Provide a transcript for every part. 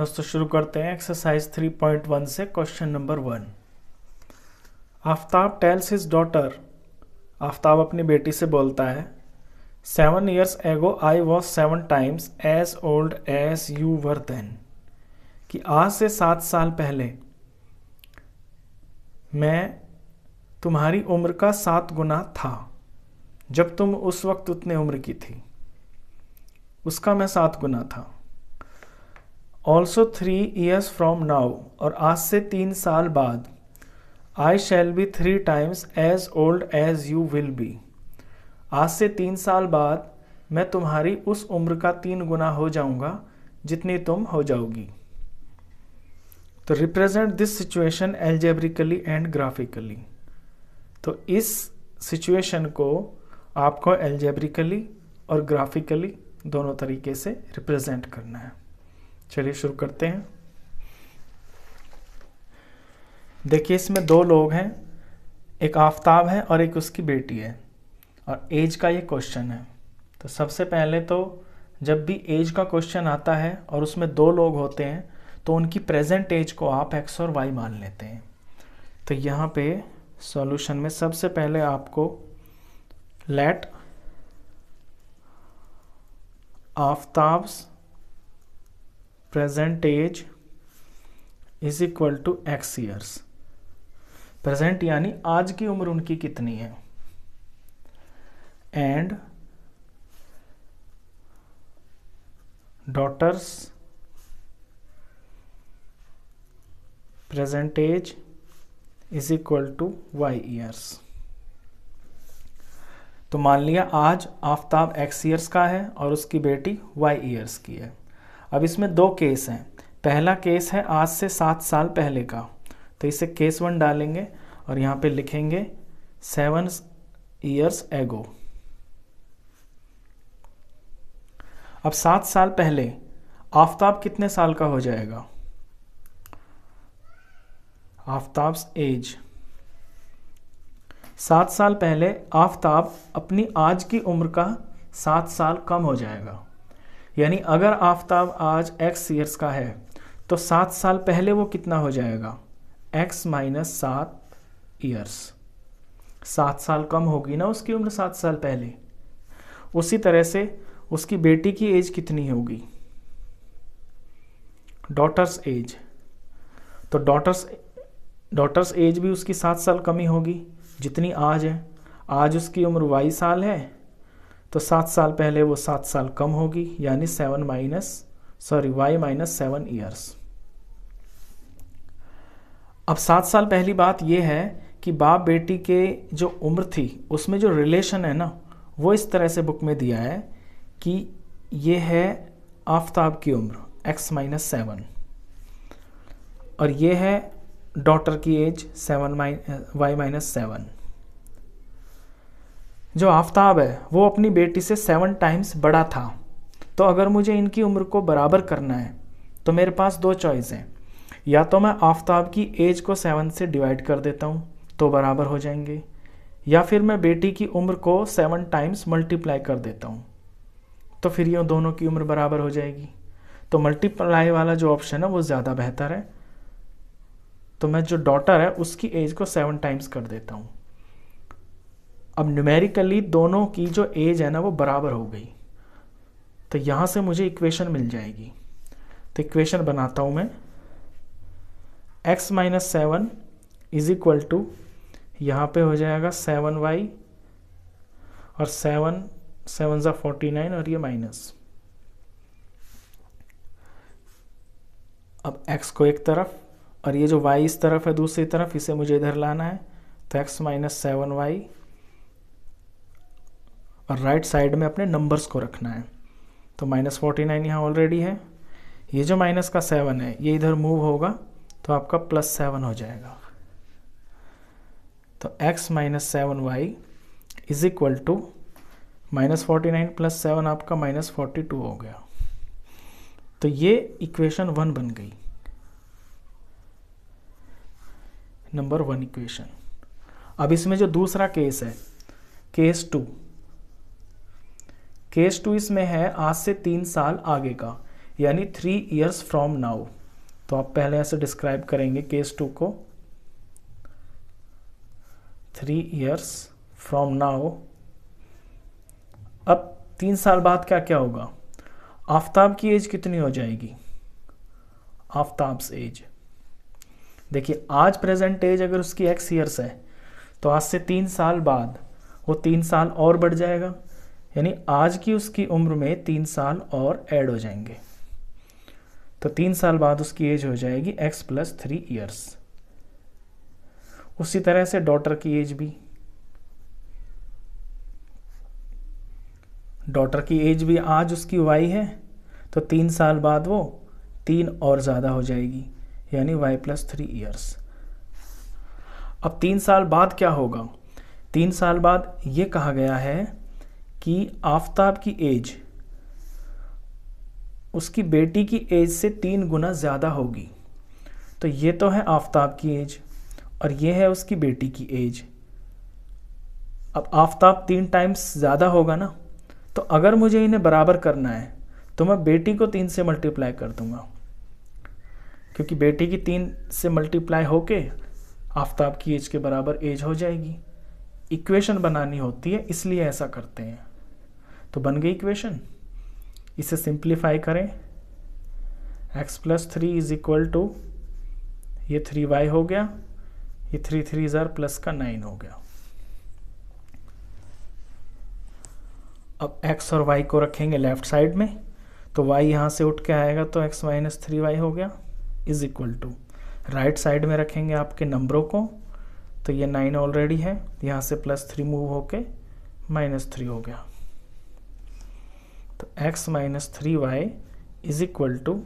दोस्तों शुरू करते हैं एक्सरसाइज 3.1 से। Question number 1, Aftab tells his daughter, Aftab अपनी बेटी से बोलता है, 7 years ago I was 7 times as old as you were then, कि आज से 7 साल पहले मैं तुम्हारी उम्र का 7 गुना था जब तुम उस वक्त उतने उम्र की थी, उसका मैं 7 गुना था। ऑल्सो 3 years from now, और आज से 3 साल बाद, I shall be 3 times as old as you will be, आज से 3 साल बाद मैं तुम्हारी उस उम्र का 3 गुना हो जाऊंगा जितनी तुम हो जाओगी। तो represent this situation algebraically and graphically, तो इस सिचुएशन को आपको एल्जेब्रिकली और ग्राफिकली दोनों तरीके से रिप्रेजेंट करना है। चलिए शुरू करते हैं। देखिए इसमें 2 लोग हैं, एक आफ्ताब है और एक उसकी बेटी है, और एज का ये क्वेश्चन है। तो सबसे पहले तो जब भी एज का क्वेश्चन आता है और उसमें 2 लोग होते हैं तो उनकी प्रेजेंट एज को आप एक्स और वाई मान लेते हैं। तो यहाँ पे सॉल्यूशन में सबसे पहले आपको let Aftab's present age is equal to x years, present यानी आज की उम्र उनकी कितनी है, and daughter's present age is equal to Y years. तो मान लिया आज आफ्ताब एक्स ईयर्स का है और उसकी बेटी वाई ईयर्स की है। अब इसमें 2 केस हैं, पहला केस है आज से 7 साल पहले का, तो इसे केस 1 डालेंगे और यहाँ पे लिखेंगे 7 years ago। अब 7 साल पहले आफ्ताब कितने साल का हो जाएगा, आफ्ताब्स एज 7 साल पहले आफ्ताब अपनी आज की उम्र का 7 साल कम हो जाएगा, यानी अगर आफ्ताब आज x ईयर्स का है तो 7 साल पहले वो कितना हो जाएगा, x माइनस 7 ईयर्स, 7 साल कम होगी ना उसकी उम्र 7 साल पहले। उसी तरह से उसकी बेटी की एज कितनी होगी, डॉटर्स एज, तो डॉटर्स एज भी उसकी 7 साल कमी होगी जितनी आज है, आज उसकी उम्र वाई साल है तो 7 साल पहले वो 7 साल कम होगी, यानी वाई माइनस 7 ईयर्स। अब 7 साल पहली बात ये है कि बाप बेटी के जो उम्र थी उसमें जो रिलेशन है ना वो इस तरह से बुक में दिया है कि ये है आफ्ताब की उम्र x माइनस 7 और ये है डॉटर की एज वाई माइनस 7। जो आफ्ताब है वो अपनी बेटी से 7 times बड़ा था, तो अगर मुझे इनकी उम्र को बराबर करना है तो मेरे पास 2 चॉइस हैं, या तो मैं आफ्ताब की एज को 7 से डिवाइड कर देता हूँ तो बराबर हो जाएंगे, या फिर मैं बेटी की उम्र को 7 times मल्टीप्लाई कर देता हूँ तो फिर ये दोनों की उम्र बराबर हो जाएगी। तो मल्टीप्लाई वाला जो ऑप्शन है वो ज़्यादा बेहतर है, तो मैं जो डॉटर है उसकी एज को 7 times कर देता हूँ। अब न्यूमेरिकली दोनों की जो एज है ना वो बराबर हो गई, तो यहाँ से मुझे इक्वेशन मिल जाएगी। तो इक्वेशन बनाता हूँ मैं, x minus 7 is equal to, यहाँ पर हो जाएगा 7y और 7 7 सा 49 और ये माइनस। अब x को एक तरफ और ये जो y इस तरफ है दूसरी तरफ, इसे मुझे इधर लाना है, तो x माइनस 7y, और राइट साइड में अपने नंबर्स को रखना है। तो -49 यहाँ ऑलरेडी है, ये जो माइनस का 7 है ये इधर मूव होगा तो आपका +7 हो जाएगा। तो x minus 7y is equal to -49 + 7 आपका -42 हो गया। तो ये इक्वेशन 1 बन गई, नंबर 1 इक्वेशन। अब इसमें जो दूसरा केस है, केस 2, केस 2 इसमें है आज से 3 साल आगे का, यानी 3 ईयर्स फ्रॉम नाउ। तो आप पहले ऐसे डिस्क्राइब करेंगे केस 2 को, 3 ईयर्स फ्रॉम नाउ। अब 3 साल बाद क्या क्या होगा? आफ़ताब की एज कितनी हो जाएगी? आफ़ताब्स एज, देखिए आज प्रेजेंट एज अगर उसकी x ईयर्स है तो आज से 3 साल बाद वो 3 साल और बढ़ जाएगा, यानी आज की उसकी उम्र में 3 साल और ऐड हो जाएंगे। तो 3 साल बाद उसकी एज हो जाएगी x + 3 ईयर्स। उसी तरह से डॉटर की एज भी, आज उसकी y है तो 3 साल बाद वो 3 और ज़्यादा हो जाएगी, यानी y + 3 ईयर्स। अब 3 साल बाद क्या होगा? 3 साल बाद ये कहा गया है कि आफ़ताब की एज उसकी बेटी की एज से 3 गुना ज़्यादा होगी। तो ये तो है आफ़ताब की एज और ये है उसकी बेटी की एज। अब आफ़ताब 3 टाइम्स ज़्यादा होगा ना, तो अगर मुझे इन्हें बराबर करना है तो मैं बेटी को 3 से मल्टीप्लाई कर दूंगा, क्योंकि बेटी की 3 से मल्टीप्लाई होके आफ़ताब की एज के बराबर एज हो जाएगी। इक्वेशन बनानी होती है इसलिए ऐसा करते हैं। तो बन गई इक्वेशन, इसे सिंप्लीफाई करें। x + 3 = ये 3y हो गया, ये 3 × 3 + 9 हो गया। अब x और y को रखेंगे लेफ्ट साइड में, तो y यहाँ से उठ के आएगा तो x - 3y हो गया = राइट साइड में रखेंगे आपके नंबरों को, तो ये 9 ऑलरेडी है, यहाँ से +3 मूव होके -3 हो गया। तो x - 3y =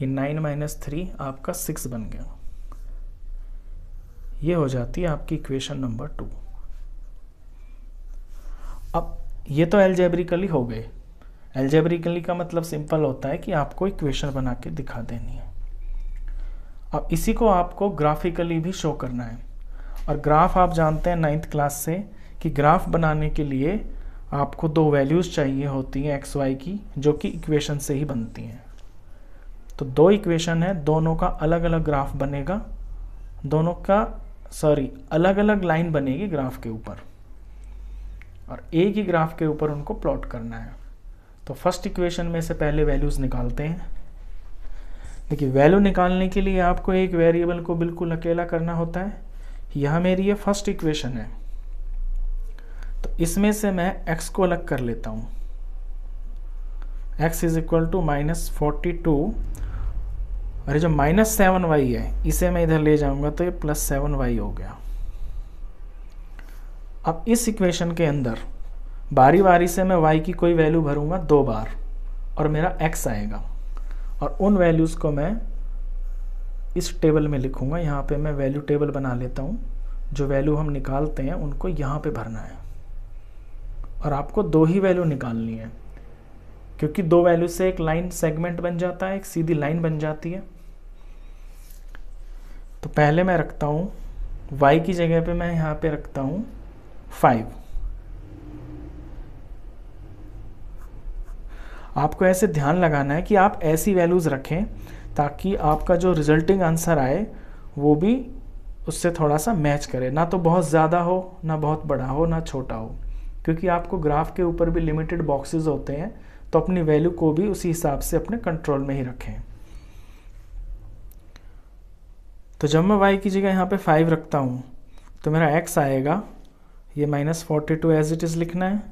ये 9 - 3 आपका 6 बन गया। ये हो जाती है आपकी इक्वेशन नंबर 2। अब ये तो एल्जेब्रिकली हो गए। एल्जेब्रिकली का मतलब सिंपल होता है कि आपको इक्वेशन बना के दिखा देनी है। अब इसी को आपको ग्राफिकली भी शो करना है, और ग्राफ आप जानते हैं 9th क्लास से कि ग्राफ बनाने के लिए आपको 2 वैल्यूज़ चाहिए होती हैं x y की, जो कि इक्वेशन से ही बनती हैं। तो 2 इक्वेशन है, दोनों का अलग अलग ग्राफ बनेगा, अलग अलग लाइन बनेगी ग्राफ के ऊपर, और एक ही ग्राफ के ऊपर उनको प्लॉट करना है। तो फर्स्ट इक्वेशन में से पहले वैल्यूज़ निकालते हैं। देखिए वैल्यू निकालने के लिए आपको एक वेरिएबल को बिल्कुल अकेला करना होता है। यहाँ मेरी ये फर्स्ट इक्वेशन है, तो इसमें से मैं x को अलग कर लेता हूँ। x = -42, और ये जो -7y है इसे मैं इधर ले जाऊँगा तो ये +7y हो गया। अब इस इक्वेशन के अंदर बारी बारी से मैं y की कोई वैल्यू भरूँगा 2 बार और मेरा x आएगा, और उन वैल्यूज़ को मैं इस टेबल में लिखूंगा। यहाँ पे मैं वैल्यू टेबल बना लेता हूँ, जो वैल्यू हम निकालते हैं उनको यहाँ पे भरना है, और आपको 2 ही वैल्यू निकालनी है, क्योंकि 2 वैल्यू से एक लाइन सेगमेंट बन जाता है, एक सीधी लाइन बन जाती है। तो पहले मैं रखता हूँ y की जगह पे, मैं यहाँ पे रखता हूँ 5। आपको ऐसे ध्यान लगाना है कि आप ऐसी वैल्यूज़ रखें ताकि आपका जो रिजल्टिंग आंसर आए वो भी उससे थोड़ा सा मैच करे, ना तो बहुत ज़्यादा हो, ना बहुत बड़ा हो, ना छोटा हो, क्योंकि आपको ग्राफ के ऊपर भी लिमिटेड बॉक्सेस होते हैं, तो अपनी वैल्यू को भी उसी हिसाब से अपने कंट्रोल में ही रखें। तो जब मैं y की जगह यहाँ पे 5 रखता हूँ तो मेरा x आएगा, ये -42 एज इट इज़ लिखना है,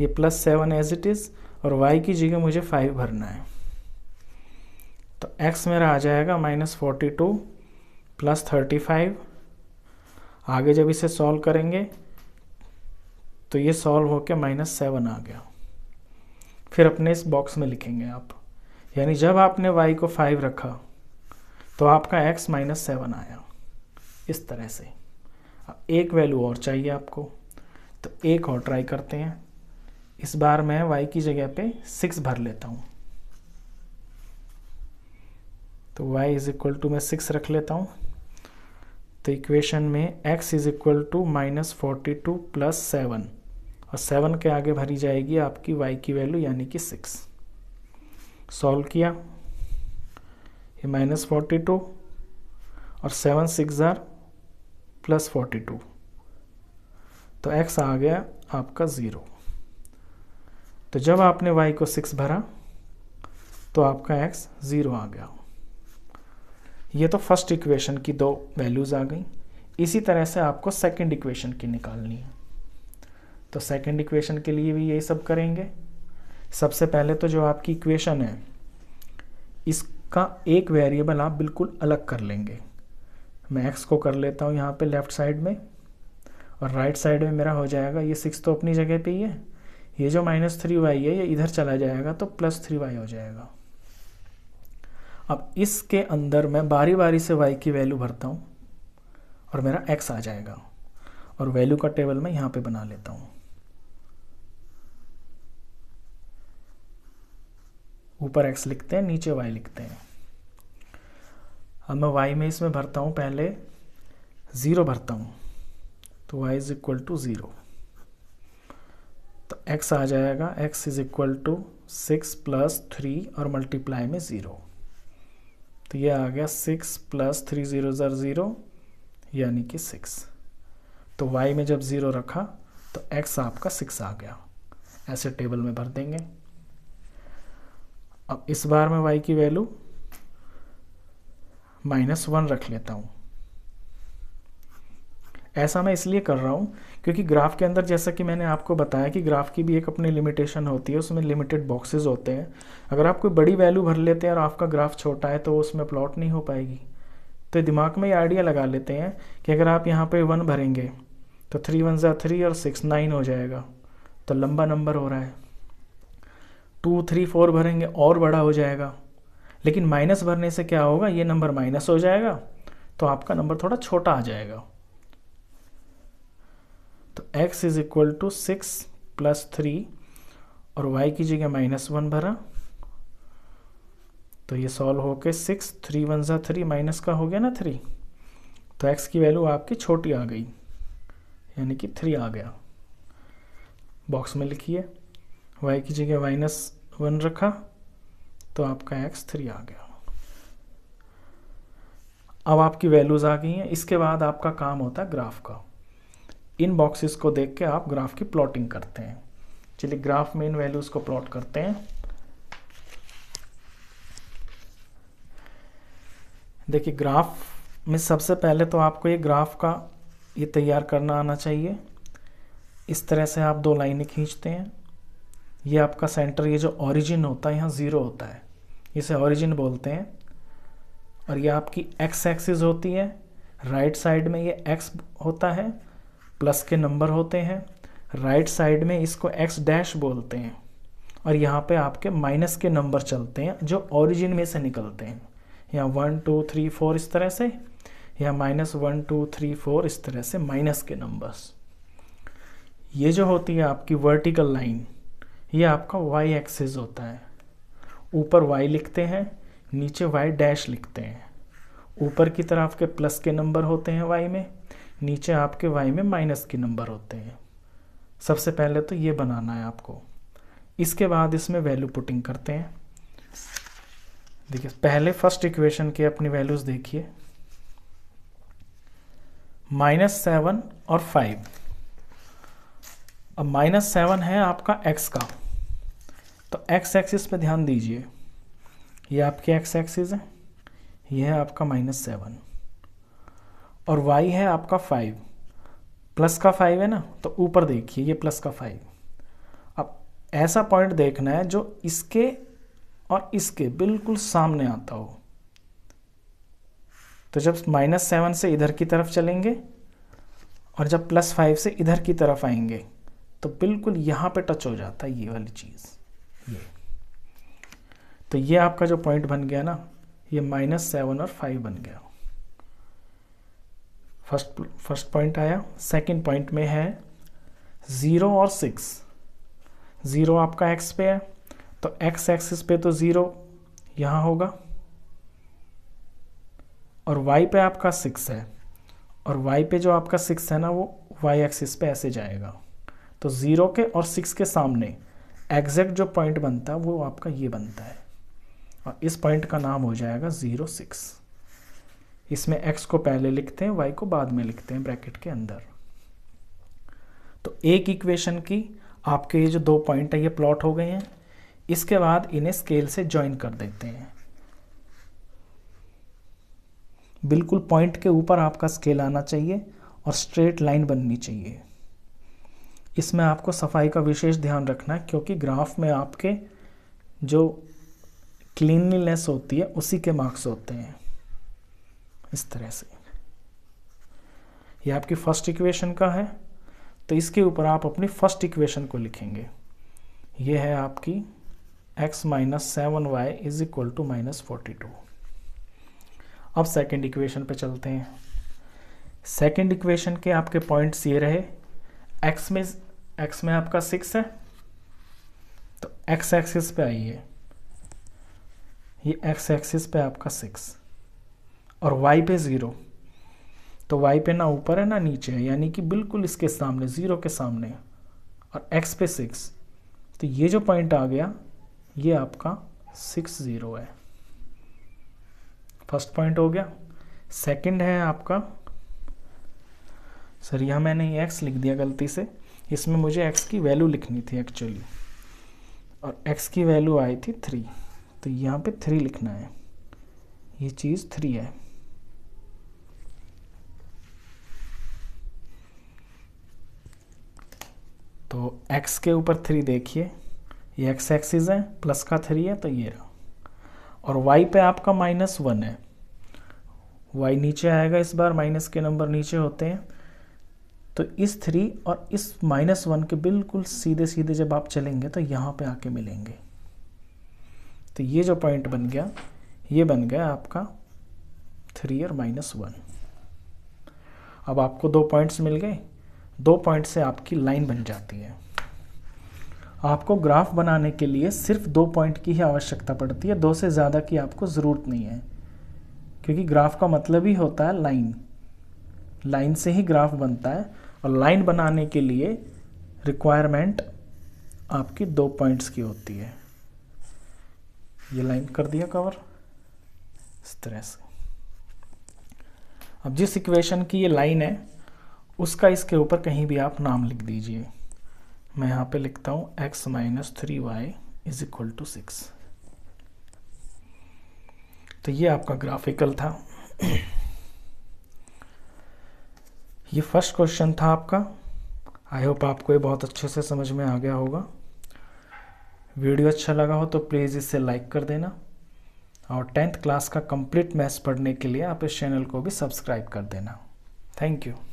ये +7 एज इट इज़, और y की जगह मुझे 5 भरना है। तो x मेरा आ जाएगा -42 + 35। आगे जब इसे सॉल्व करेंगे तो ये सॉल्व होके -7 आ गया। फिर अपने इस बॉक्स में लिखेंगे आप, यानी जब आपने y को 5 रखा तो आपका x -7 आया, इस तरह से। अब एक वैल्यू और चाहिए आपको, तो एक और ट्राई करते हैं। इस बार मैं y की जगह पे 6 भर लेता हूँ, तो y = मैं 6 रख लेता हूँ। तो इक्वेशन में x = -42 + 7, और 7 के आगे भरी जाएगी आपकी y की वैल्यू, यानी कि 6। सॉल्व किया, ये -42 और 7 6 जार +42, तो x आ गया आपका 0। तो जब आपने y को 6 भरा तो आपका x 0 आ गया। ये तो फर्स्ट इक्वेशन की दो वैल्यूज़ आ गई। इसी तरह से आपको सेकंड इक्वेशन की निकालनी है। तो सेकंड इक्वेशन के लिए भी यही सब करेंगे। सबसे पहले तो जो आपकी इक्वेशन है इसका एक वेरिएबल आप बिल्कुल अलग कर लेंगे। मैं x को कर लेता हूँ यहाँ पे लेफ़्ट साइड में, और राइट साइड में मेरा हो जाएगा ये 6 तो अपनी जगह पे ही है, ये जो -3y है ये इधर चला जाएगा तो +3y हो जाएगा। अब इसके अंदर मैं बारी बारी से y की वैल्यू भरता हूँ और मेरा x आ जाएगा, और वैल्यू का टेबल मैं यहाँ पे बना लेता हूँ। ऊपर x लिखते हैं, नीचे y लिखते हैं। अब मैं y में इसमें भरता हूँ, पहले 0 भरता हूँ तो y = 0, तो x आ जाएगा x = 6 + 3 और मल्टीप्लाई में 0, तो ये आ गया 6 + 3 0 0 0 यानी कि 6। तो y में जब 0 रखा तो x आपका 6 आ गया। ऐसे टेबल में भर देंगे। अब इस बार मैं y की वैल्यू -1 रख लेता हूँ। ऐसा मैं इसलिए कर रहा हूँ क्योंकि ग्राफ के अंदर, जैसा कि मैंने आपको बताया कि ग्राफ की भी एक अपनी लिमिटेशन होती है, उसमें लिमिटेड बॉक्सेस होते हैं। अगर आप कोई बड़ी वैल्यू भर लेते हैं और आपका ग्राफ छोटा है तो उसमें प्लॉट नहीं हो पाएगी। तो दिमाग में ये आइडिया लगा लेते हैं कि अगर आप यहाँ पे 1 भरेंगे तो 3 1 ज़ा 3 और 6 9 हो जाएगा, तो लंबा नंबर हो रहा है। 2 3 4 भरेंगे और बड़ा हो जाएगा, लेकिन माइनस भरने से क्या होगा, ये नंबर माइनस हो जाएगा तो आपका नंबर थोड़ा छोटा आ जाएगा। तो x = 6 + 3 और y की जगह -1 भरा तो ये सॉल्व होके 6 3 1 ज़ा 3 माइनस का हो गया ना 3, तो x की वैल्यू आपकी छोटी आ गई यानी कि 3 आ गया। बॉक्स में लिखिए, y की जगह -1 रखा तो आपका x 3 आ गया। अब आपकी वैल्यूज़ आ गई हैं। इसके बाद आपका काम होता है ग्राफ का। इन बॉक्सेस को देख के आप ग्राफ की प्लॉटिंग करते हैं। चलिए ग्राफ में इन वैल्यूज़ को प्लॉट करते हैं। देखिए ग्राफ में सबसे पहले तो आपको ये ग्राफ का ये तैयार करना आना चाहिए। इस तरह से आप 2 लाइनें खींचते हैं। ये आपका सेंटर, ये जो ओरिजिन होता है यहाँ 0 होता है, इसे ओरिजिन बोलते हैं। और ये आपकी एक्स एक्सिस होती है, राइट साइड में ये एक्स होता है, प्लस के नंबर होते हैं। राइट साइड में इसको एक्स डैश बोलते हैं, और यहाँ पे आपके माइनस के नंबर चलते हैं जो ओरिजिन में से निकलते हैं। यहाँ 1 2 3 4 इस तरह से, यहाँ -1 2 3 4 इस तरह से माइनस के नंबर्स। ये जो होती है आपकी वर्टिकल लाइन, ये आपका वाई एक्सिस होता है। ऊपर वाई लिखते हैं, नीचे वाई डैश लिखते हैं। ऊपर की तरफ के प्लस के नंबर होते हैं वाई में, नीचे आपके वाई में माइनस के नंबर होते हैं। सबसे पहले तो ये बनाना है आपको। इसके बाद इसमें वैल्यू पुटिंग करते हैं। देखिए पहले फर्स्ट इक्वेशन के अपनी वैल्यूज़ देखिए, -7 और 5। अब -7 है आपका x का, तो x एक्सिस पे ध्यान दीजिए। ये आपकी x एक्सिस है, ये है आपका -7, और y है आपका 5। प्लस का 5 है ना, तो ऊपर देखिए ये प्लस का 5। अब ऐसा पॉइंट देखना है जो इसके और इसके बिल्कुल सामने आता हो। तो जब -7 से इधर की तरफ चलेंगे और जब +5 से इधर की तरफ आएंगे तो बिल्कुल यहाँ पे टच हो जाता है ये वाली चीज़, ये। तो ये आपका जो पॉइंट बन गया ना, ये -7 और 5 बन गया। फर्स्ट पॉइंट आया। सेकंड पॉइंट में है 0 और 6। 0 आपका x पे है, तो x एक्सिस पे तो 0 यहाँ होगा, और y पे आपका 6 है, और y पे जो आपका 6 है ना वो y एक्सिस पे ऐसे जाएगा। तो 0 के और 6 के सामने एग्जैक्ट जो पॉइंट बनता है वो आपका ये बनता है, और इस पॉइंट का नाम हो जाएगा 0,6। इसमें x को पहले लिखते हैं, y को बाद में लिखते हैं ब्रैकेट के अंदर। तो एक इक्वेशन की आपके ये जो दो पॉइंट है ये प्लॉट हो गए हैं। इसके बाद इन्हें स्केल से ज्वाइन कर देते हैं। बिल्कुल पॉइंट के ऊपर आपका स्केल आना चाहिए और स्ट्रेट लाइन बननी चाहिए। इसमें आपको सफाई का विशेष ध्यान रखना है, क्योंकि ग्राफ में आपके जो क्लीनलीनेस होती है उसी के मार्क्स होते हैं। इस तरह से ये आपकी फर्स्ट इक्वेशन का है, तो इसके ऊपर आप अपनी फर्स्ट इक्वेशन को लिखेंगे। ये है आपकी x minus 7y is equal to minus 42। अब सेकेंड इक्वेशन पे चलते हैं। सेकेंड इक्वेशन के आपके पॉइंट्स ये रहे। x में आपका 6 है, तो x एक्सिस पे आइए, ये x एक्सिस पे आपका 6 और y पे 0। तो y पे ना ऊपर है ना नीचे है, यानी कि बिल्कुल इसके सामने 0 के सामने, और x पे 6। तो ये जो पॉइंट आ गया ये आपका 6,0 है। फर्स्ट पॉइंट हो गया। सेकंड है आपका, सर यहाँ मैंने ये x लिख दिया गलती से, इसमें मुझे x की वैल्यू लिखनी थी एक्चुअली, और x की वैल्यू आई थी 3, तो यहाँ पे 3 लिखना है। ये चीज़ 3 है। तो x के ऊपर 3 देखिए, ये x एक्सिस है, प्लस का 3 है तो ये रहा, और y पे आपका -1 है। y नीचे आएगा इस बार, माइनस के नंबर नीचे होते हैं। तो इस 3 और इस -1 के बिल्कुल सीधे सीधे जब आप चलेंगे तो यहाँ पे आके मिलेंगे। तो ये जो पॉइंट बन गया ये बन गया आपका 3 और -1। अब आपको दो पॉइंट्स मिल गए। दो पॉइंट से आपकी लाइन बन जाती है। आपको ग्राफ बनाने के लिए सिर्फ दो पॉइंट की ही आवश्यकता पड़ती है, दो से ज़्यादा की आपको ज़रूरत नहीं है, क्योंकि ग्राफ का मतलब ही होता है लाइन। लाइन से ही ग्राफ बनता है, और लाइन बनाने के लिए रिक्वायरमेंट आपकी 2 पॉइंट्स की होती है। ये लाइन कर दिया कवर इस तरह से। अब जिस इक्वेशन की ये लाइन है उसका इसके ऊपर कहीं भी आप नाम लिख दीजिए। मैं यहाँ पे लिखता हूँ x minus 3y is equal to 6। तो ये आपका ग्राफिकल था। ये फर्स्ट क्वेश्चन था आपका। आई होप आपको ये बहुत अच्छे से समझ में आ गया होगा। वीडियो अच्छा लगा हो तो प्लीज़ इसे लाइक कर देना, और 10th क्लास का कंप्लीट मैथ्स पढ़ने के लिए आप इस चैनल को भी सब्सक्राइब कर देना। Thank you.